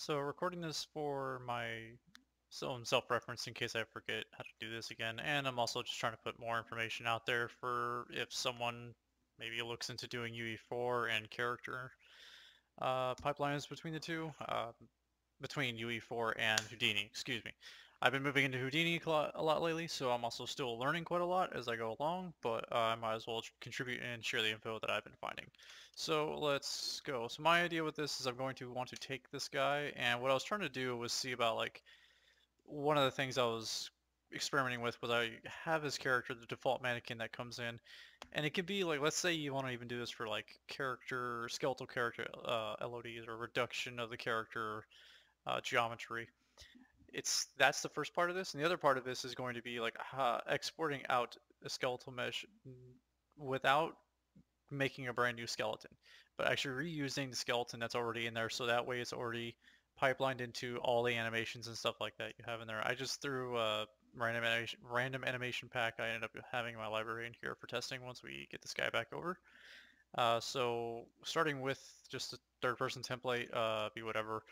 So recording this for my own self-reference in case I forget how to do this again, and I'm also just trying to put more information out there for if someone maybe looks into doing UE4 and character pipelines between the two, between UE4 and Houdini, excuse me. I've been moving into Houdini a lot lately, so I'm also still learning quite a lot as I go along, but I might as well contribute and share the info that I've been finding. So let's go. So my idea with this is I'm going to want to take this guy, and what I was trying to do was see about, like, one of the things I was experimenting with was I have his character, the default mannequin that comes in, and it could be, like, let's say you want to even do this for, like, character, skeletal character LODs, or reduction of the character geometry. That's the first part of this, and the other part of this is going to be like exporting out a skeletal mesh without making a brand new skeleton, but actually reusing the skeleton that's already in there, so that way it's already pipelined into all the animations and stuff like that you have in there. I just threw a random animation pack I ended up having in my library in here for testing once we get this guy back over. So starting with just a third person template, be whatever.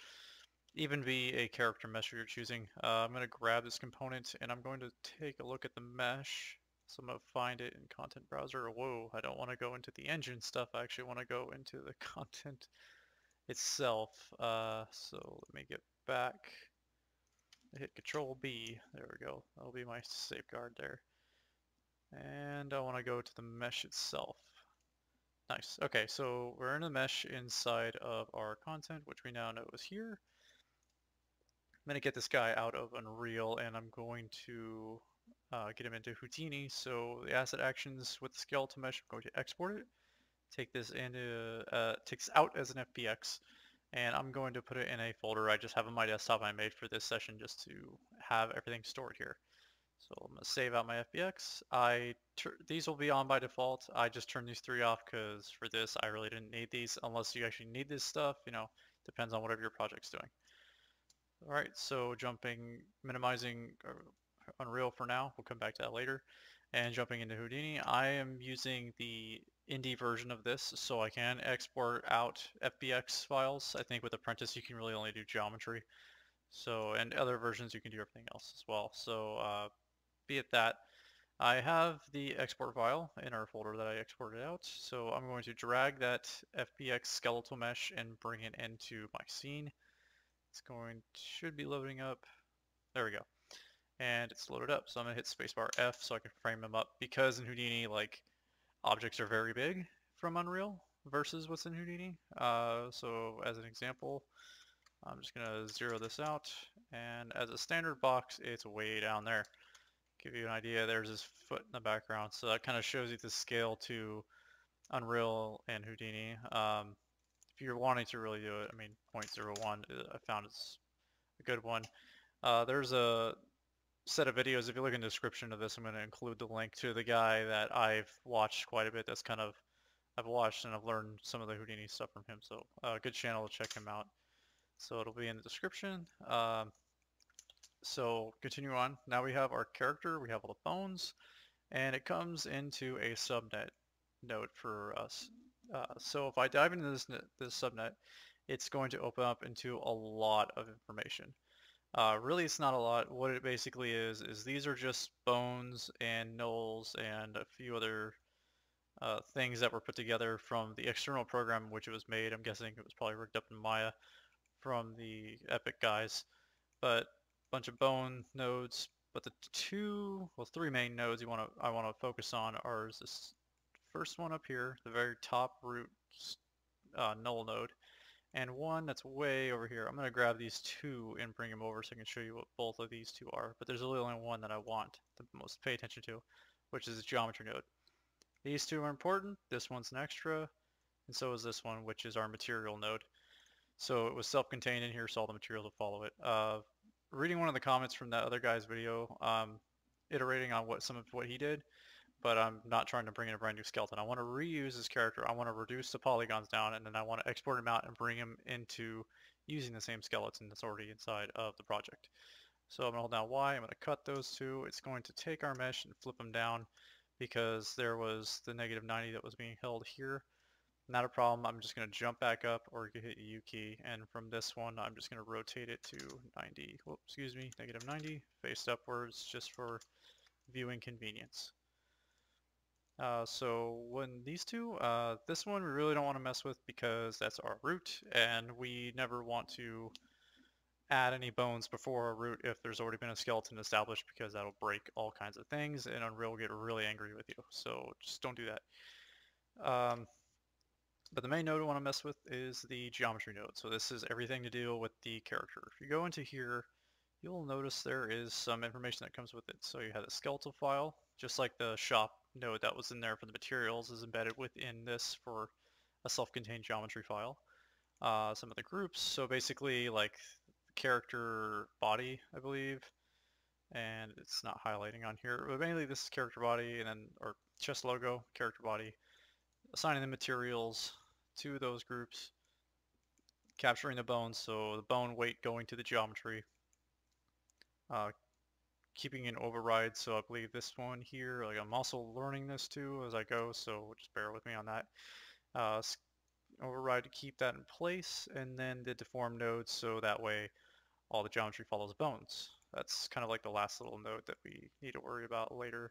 Even be a character mesh you're choosing. I'm going to grab this component and I'm going to take a look at the mesh. So I'm going to find it in content browser. Whoa, I don't want to go into the engine stuff. I actually want to go into the content itself. So let me get back. Hit Control B. There we go. That'll be my safeguard there. And I want to go to the mesh itself. Nice. Okay, so we're in a mesh inside of our content, which we now know is here. I'm going to get this guy out of Unreal and I'm going to get him into Houdini. So the asset actions with the skeletal mesh, I'm going to export it, take this into, take this out as an FBX, and I'm going to put it in a folder I just have on my desktop I made for this session just to have everything stored here. So I'm going to save out my FBX. These will be on by default. I just turned these three off because for this I really didn't need these, unless you actually need this stuff, you know, depends on whatever your project's doing. Alright, so jumping, minimizing Unreal for now, we'll come back to that later, and jumping into Houdini, I am using the indie version of this, so I can export out FBX files. I think with Apprentice you can really only do geometry, so, and other versions you can do everything else as well, so be it that. I have the export file in our folder that I exported out, so I'm going to drag that FBX skeletal mesh and bring it into my scene. It's should be loading up. There we go. And it's loaded up. So I'm going to hit spacebar F so I can frame them up, because in Houdini, like, objects are very big from Unreal versus what's in Houdini. So as an example, I'm just going to zero this out. And as a standard box, it's way down there. Give you an idea, there's his foot in the background. So that kind of shows you the scale to Unreal and Houdini. If you're wanting to really do it, I mean, 0.01 I found it's a good one. There's a set of videos. If you look in the description of this, I'm going to include the link to the guy that I've watched quite a bit. That's kind of, I've watched and I've learned some of the Houdini stuff from him. So good channel to check him out. So it'll be in the description. So continue on. Now we have our character. We have all the bones, and it comes into a subnet node for us. So if I dive into this subnet, it's going to open up into a lot of information. Really, it's not a lot. What it basically is these are just bones and nulls and a few other things that were put together from the external program in which it was made. I'm guessing it was probably rigged up in Maya from the Epic guys. But a bunch of bone nodes. But the three main nodes I want to focus on are this first one up here, the very top root null node, and one that's way over here. I'm going to grab these two and bring them over so I can show you what both of these two are, but there's really only one that I want to most pay attention to, which is the geometry node. These two are important, this one's an extra, and so is this one, which is our material node. So it was self-contained in here, so all the materials will follow it. Reading one of the comments from that other guy's video, iterating on some of what he did, but I'm not trying to bring in a brand new skeleton. I want to reuse this character. I want to reduce the polygons down, and then I want to export him out and bring him into using the same skeleton that's already inside of the project. So I'm going to hold down Y. I'm going to cut those two. It's going to take our mesh and flip them down because there was the -90 that was being held here. Not a problem. I'm just going to jump back up or hit U key, and from this one I'm just going to rotate it to 90, whoops, excuse me, negative 90, faced upwards just for viewing convenience. So when these two, this one we really don't want to mess with because that's our root, and we never want to add any bones before our root if there's already been a skeleton established, because that'll break all kinds of things and Unreal will get really angry with you. So just don't do that. But the main node I want to mess with is the geometry node. So this is everything to deal with the character. If you go into here, you'll notice there is some information that comes with it. So you have a skeletal file, just like the shop node that was in there for the materials is embedded within this for a self-contained geometry file. Some of the groups, so basically like character body, I believe, and it's not highlighting on here, but mainly this is character body, and then our chest logo, character body, assigning the materials to those groups, capturing the bones, so the bone weight going to the geometry, keeping an override, so I believe this one here, like I'm also learning this too as I go, so just bear with me on that. Override to keep that in place, and then the deform node, so that way all the geometry follows bones. That's kind of like the last little node that we need to worry about later.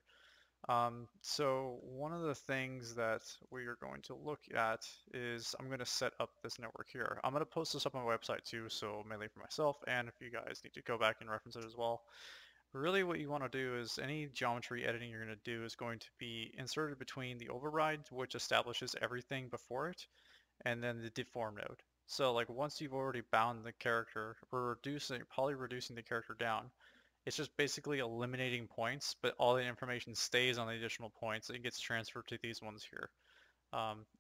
So one of the things that we are going to look at is I'm going to set up this network here. I'm going to post this up on my website too, so mainly for myself, and if you guys need to go back and reference it as well. Really what you want to do is any geometry editing you're going to do is going to be inserted between the override, which establishes everything before it, and then the deform node. So like once you've already bound the character, we're poly reducing the character down. It's just basically eliminating points, but all the information stays on the additional points and gets transferred to these ones here.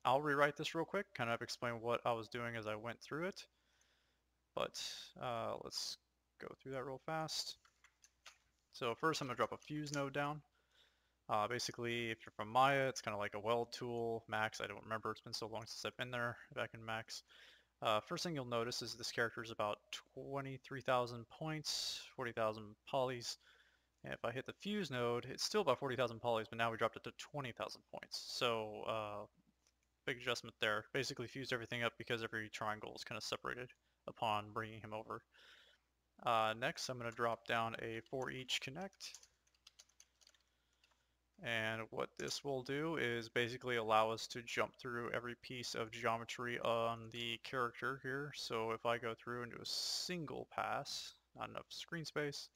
I'll rewrite this real quick, kind of explain what I was doing as I went through it. But let's go through that real fast. So first I'm going to drop a fuse node down. Basically, if you're from Maya, it's kind of like a weld tool. Max, I don't remember. It's been so long since I've been there, back in Max. First thing you'll notice is this character is about 23,000 points, 40,000 polys. And if I hit the fuse node, it's still about 40,000 polys, but now we dropped it to 20,000 points. So big adjustment there. Basically fused everything up because every triangle is kind of separated upon bringing him over. Next, I'm going to drop down a for each connect. And what this will do is basically allow us to jump through every piece of geometry on the character here. So if I go through and do a single pass, not enough screen space,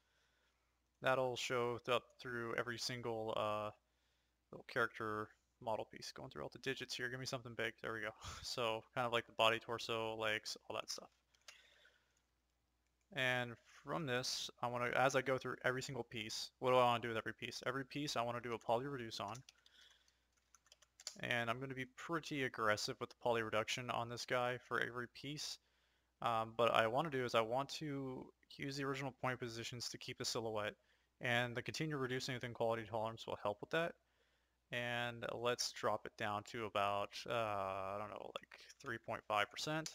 that'll show up through every single little character model piece. Going through all the digits here, give me something big, there we go. So kind of like the body, torso, legs, all that stuff. And from this, I want to, as I go through every single piece, what do I want to do with every piece? Every piece I want to do a poly reduce on. And I'm going to be pretty aggressive with the poly reduction on this guy for every piece. But I want to do is I want to use the original point positions to keep the silhouette. And the continued reducing within quality tolerance will help with that. And let's drop it down to about, I don't know, like 3.5%.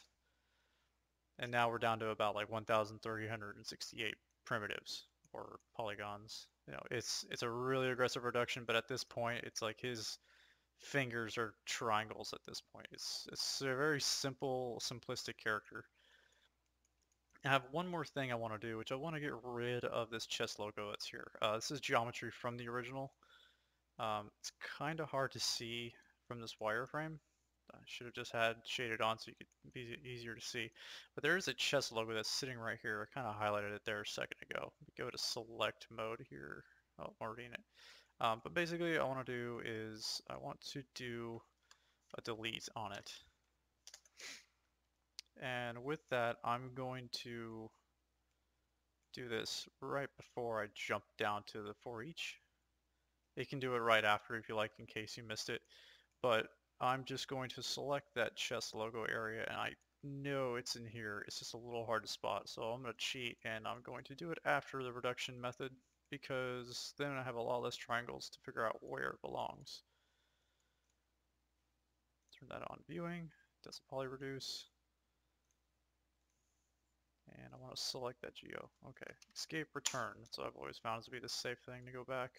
And now we're down to about like 1,368 primitives or polygons. You know, it's a really aggressive reduction, but at this point, it's like his fingers are triangles at this point. It's a very simple, simplistic character. I have one more thing I want to do, which I want to get rid of this chest logo that's here. This is geometry from the original. It's kind of hard to see from this wireframe. I should have just had shaded on so it could be easier to see. But there is a chest logo that's sitting right here. I kind of highlighted it there a second ago. Go to select mode here. Oh, I'm already in it. But basically, what I want to do is I want to do a delete on it. And with that, I'm going to do this right before I jump down to the for each. You can do it right after if you like, in case you missed it. But I'm just going to select that chest logo area, and I know it's in here, it's just a little hard to spot, so I'm going to cheat and I'm going to do it after the reduction method, because then I have a lot less triangles to figure out where it belongs. Turn that on viewing, does a poly reduce, and I want to select that geo. Okay, escape return, so I've always found this to be the safe thing to go back.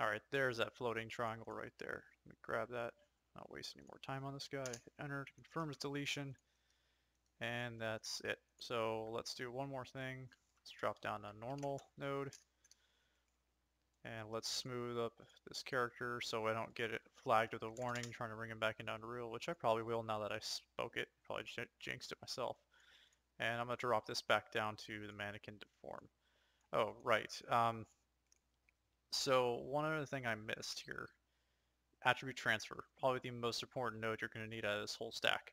Alright, there's that floating triangle right there. Let me grab that. Not waste any more time on this guy. Hit enter to confirm his deletion. And that's it. So let's do one more thing. Let's drop down to normal node. And let's smooth up this character so I don't get it flagged with a warning trying to bring him back into Unreal, which I probably will now that I spoke it. Probably jinxed it myself. And I'm going to drop this back down to the mannequin deform. Oh, right. So one other thing I missed here. Attribute transfer, probably the most important node you're going to need out of this whole stack.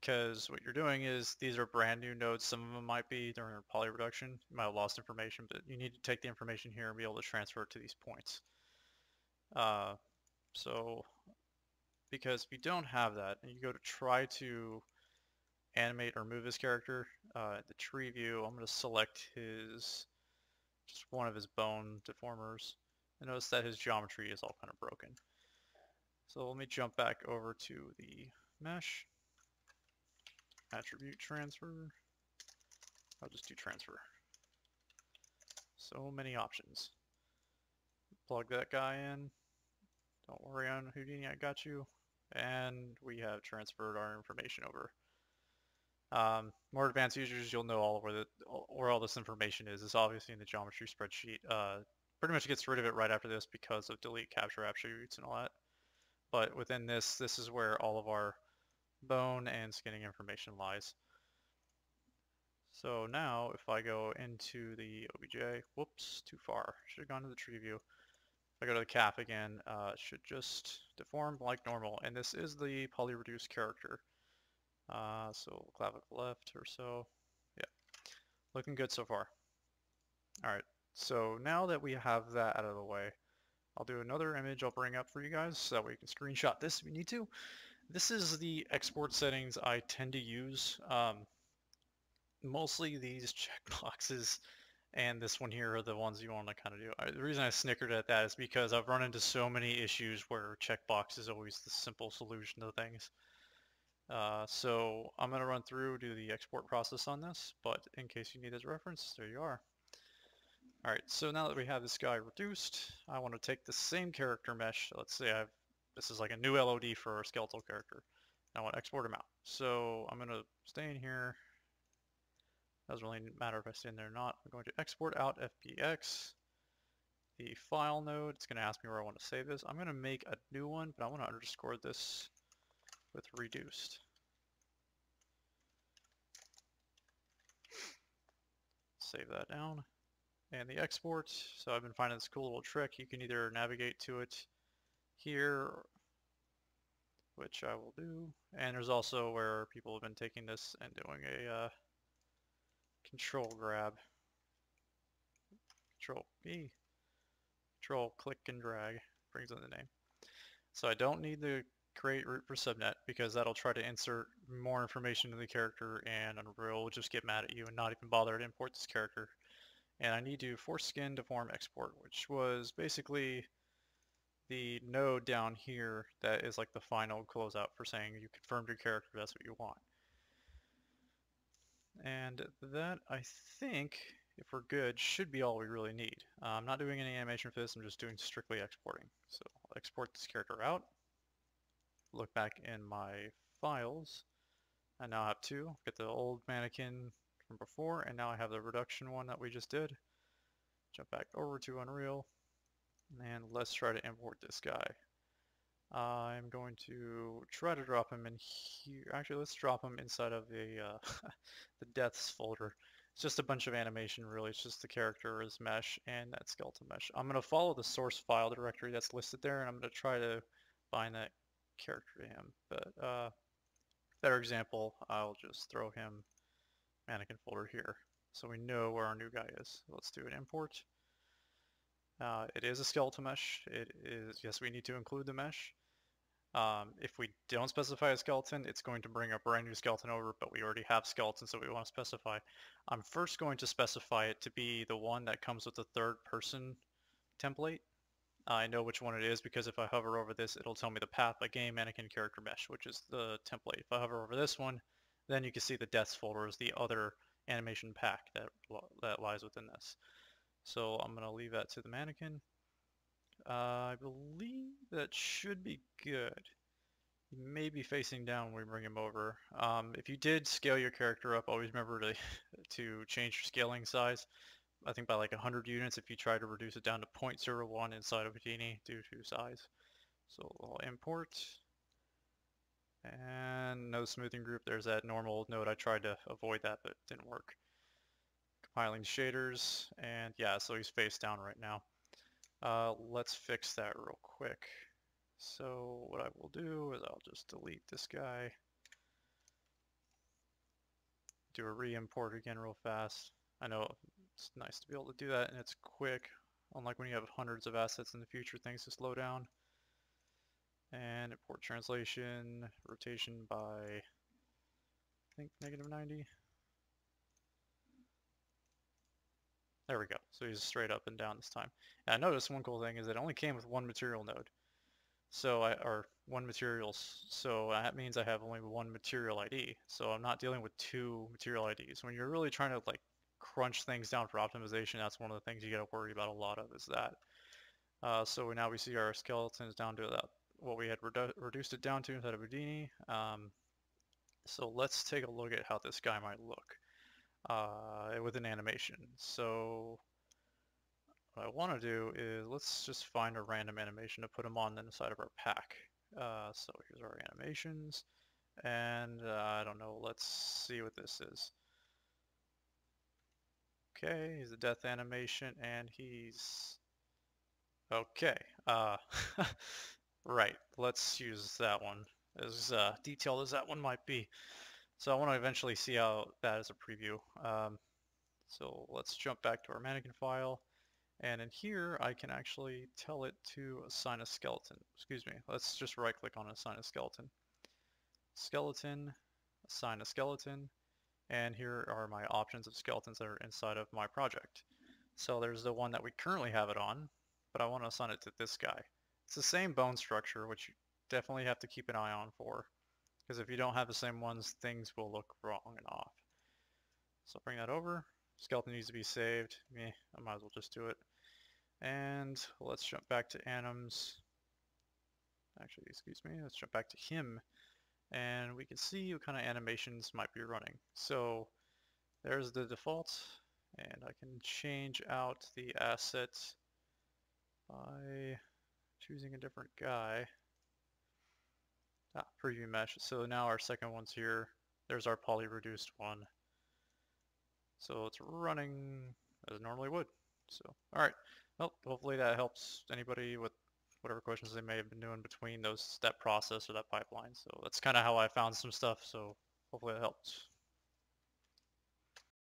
Because what you're doing is, these are brand new nodes. Some of them might be during poly reduction. You might have lost information, but you need to take the information here and be able to transfer it to these points. So, because if you don't have that, and you go to try to animate or move his character, the tree view, I'm going to select his, just one of his bone deformers. And notice that his geometry is all kind of broken. So let me jump back over to the mesh. Attribute transfer. I'll just do transfer. So many options. Plug that guy in. Don't worry on Houdini, I got you. And we have transferred our information over. More advanced users, you'll know all where the where all this information is. It's obviously in the geometry spreadsheet. Pretty much gets rid of it right after this because of delete capture attributes and all that. But within this, this is where all of our bone and skinning information lies. So now if I go into the OBJ, whoops, too far. Should have gone to the tree view. If I go to the cap again, it should just deform like normal. And this is the poly reduce character. So clavicle left or so. Yeah, looking good so far. All right. So now that we have that out of the way, I'll do another image I'll bring up for you guys so that way you can screenshot this if you need to. This is the export settings I tend to use. Mostly these checkboxes and this one here are the ones you want to kind of do. The reason I snickered at that is because I've run into so many issues where checkbox is always the simple solution to things. So I'm going to run through, do the export process on this, but in case you need as reference, there you are. Alright, so now that we have this guy reduced, I want to take the same character mesh. Let's say I have, this is like a new LOD for our skeletal character. I want to export him out. So I'm going to stay in here. Doesn't really matter if I stay in there or not. I'm going to export out FBX, the file node. It's going to ask me where I want to save this. I'm going to make a new one, but I want to underscore this with reduced. Save that down. And the export, so I've been finding this cool little trick. You can either navigate to it here, which I will do, and there's also where people have been taking this and doing a control grab, control B, control click and drag, brings in the name. So I don't need the create root for subnet because that'll try to insert more information into the character and Unreal will just get mad at you and not even bother to import this character. And I need to for skin deform export, which was basically the node down here that is like the final closeout for saying you confirmed your character, that's what you want. And that, I think, if we're good, should be all we really need. I'm not doing any animation for this, I'm just doing strictly exporting. So I'll export this character out, look back in my files, I now have two, get the old mannequin from before, and now I have the reduction one that we just did. Jump back over to Unreal, and let's try to import this guy. I'm going to try to drop him in here. Actually, let's drop him inside of the the deaths folder. It's just a bunch of animation, really. It's just the character is mesh and that skeletal mesh. I'm going to follow the source file directory that's listed there, and I'm going to try to bind that character to him. But better example, I'll just throw him mannequin folder here so we know where our new guy is. Let's do an import. It is a skeletal mesh. It is, yes, we need to include the mesh. If we don't specify a skeleton, it's going to bring a brand new skeleton over, but we already have skeletons that we want to specify. I'm first going to specify it to be the one that comes with the third person template. I know which one it is because if I hover over this, it'll tell me the path by game mannequin character mesh, which is the template. If I hover over this one, then you can see the deaths folder is the other animation pack that lies within this. So I'm going to leave that to the mannequin. I believe that should be good. You may be facing down when we bring him over. If you did scale your character up, always remember to change your scaling size. I think by like 100 units if you try to reduce it down to 0.01 inside of Houdini due to size. So I'll import. And no smoothing group. There's that normal node. I tried to avoid that, but it didn't work. Compiling shaders. And yeah, so he's face down right now. Let's fix that real quick. So what I will do is I'll just delete this guy. Do a re-import again real fast. I know it's nice to be able to do that and it's quick. Unlike when you have hundreds of assets in the future, things to slow down. And import translation, rotation by, I think, -90. There we go. So he's straight up and down this time. And I noticed one cool thing is it only came with one material node. So So that means I have only one material ID. So I'm not dealing with two material IDs. When you're really trying to like crunch things down for optimization, that's one of the things you gotta worry about a lot of is that. So now we see our skeletons down to that, what we had reduced it down to inside of Houdini. So let's take a look at how this guy might look with an animation. So what I want to do is let's just find a random animation to put him on inside of our pack. So here's our animations, and I don't know, let's see what this is. Okay, he's a death animation, and he's okay. Right, let's use that one. As detailed as that one might be. So I want to eventually see how that is a preview. So let's jump back to our mannequin file. And in here, I can actually tell it to assign a skeleton. Excuse me, let's just right click on assign a skeleton. Skeleton, assign a skeleton. And here are my options of skeletons that are inside of my project. So there's the one that we currently have it on, but I want to assign it to this guy. It's the same bone structure, which you definitely have to keep an eye on for, because if you don't have the same ones, things will look wrong and off. So bring that over. Skeleton needs to be saved. Meh, I might as well just do it. And let's jump back to Anims. Actually, excuse me, let's jump back to him. And we can see what kind of animations might be running. So there's the default, and I can change out the asset by choosing a different guy. Preview mesh. So now our second one's here. There's our poly reduced one. So it's running as it normally would. So, alright. Well, hopefully that helps anybody with whatever questions they may have been doing between that process or that pipeline. So that's kind of how I found some stuff. So hopefully that helps.